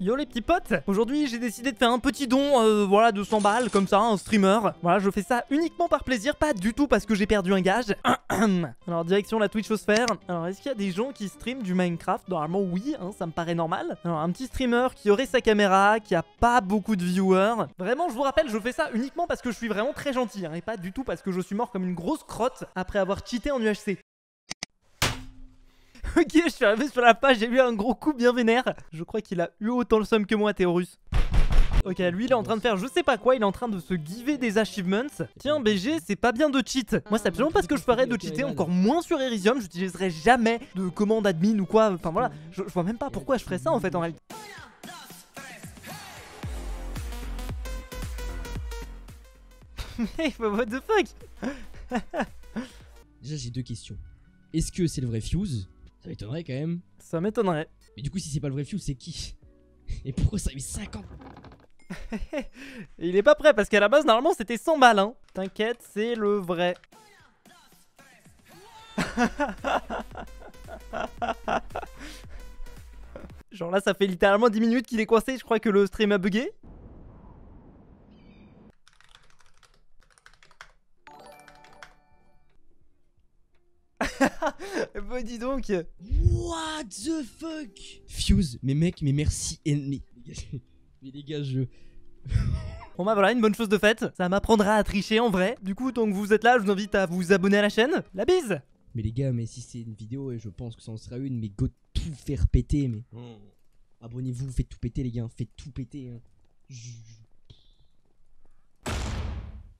Yo les petits potes, aujourd'hui j'ai décidé de faire un petit don, voilà, de 100 balles, comme ça, un streamer. Voilà, je fais ça uniquement par plaisir, pas du tout parce que j'ai perdu un gage. Alors direction la Twitchosphère. Alors est-ce qu'il y a des gens qui streament du Minecraft? Normalement oui, hein, ça me paraît normal. Alors un petit streamer qui aurait sa caméra, qui a pas beaucoup de viewers. Vraiment, je vous rappelle, je fais ça uniquement parce que je suis vraiment très gentil, hein, et pas du tout parce que je suis mort comme une grosse crotte après avoir cheaté en UHC. Ok, je suis arrivé sur la page, j'ai eu un gros coup bien vénère. Je crois qu'il a eu autant le somme que moi, Théorus. Ok, lui il est en train de faire je sais pas quoi, il est en train de se giver des achievements. Tiens BG, c'est pas bien de cheat. Moi c'est absolument pas ce que je ferais de cheater, encore moins sur Erisium. J'utiliserai jamais de commande admin ou quoi. Enfin voilà, je vois même pas pourquoi je ferais ça en fait en réalité. Hey, what the fuck. Déjà j'ai deux questions. Est-ce que c'est le vrai Fuse? Ça m'étonnerait quand même. Ça m'étonnerait. Mais du coup, si c'est pas le vrai Fuse, c'est qui? Et pourquoi ça a mis 50? Il est pas prêt parce qu'à la base, normalement, c'était 100 balles. Hein. T'inquiète, c'est le vrai. Genre là, ça fait littéralement 10 minutes qu'il est coincé. Je crois que le stream a bugué. Bah dis donc. What the fuck, Fuse, mais mec, mais merci ennemi. Mais les gars, je... Bon bah voilà, une bonne chose de faite. Ça m'apprendra à tricher en vrai. Du coup, tant que vous êtes là, je vous invite à vous abonner à la chaîne. La bise. Mais les gars, mais si c'est une vidéo, et je pense que ça en sera une, mais go tout faire péter, mais... Abonnez-vous, faites tout péter les gars, faites tout péter hein.